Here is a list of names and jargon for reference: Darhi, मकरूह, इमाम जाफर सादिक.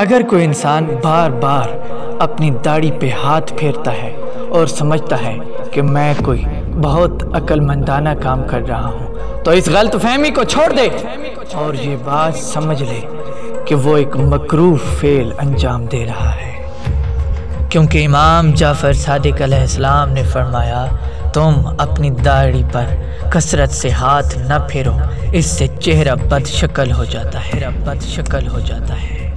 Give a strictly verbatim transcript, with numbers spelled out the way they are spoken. अगर कोई इंसान बार बार अपनी दाढ़ी पे हाथ फेरता है और समझता है कि मैं कोई बहुत अक्लमंदाना काम कर रहा हूँ तो इस गलत फहमी को छोड़ दे और ये बात समझ ले कि वो एक मकरूह फेल अंजाम दे रहा है। क्योंकि इमाम जाफर सादिक अलैहिस्सलाम ने फरमाया, तुम अपनी दाढ़ी पर कसरत से हाथ न फेरो, इससे चेहरा बदशकल हो जाता है बदशकल हो जाता है।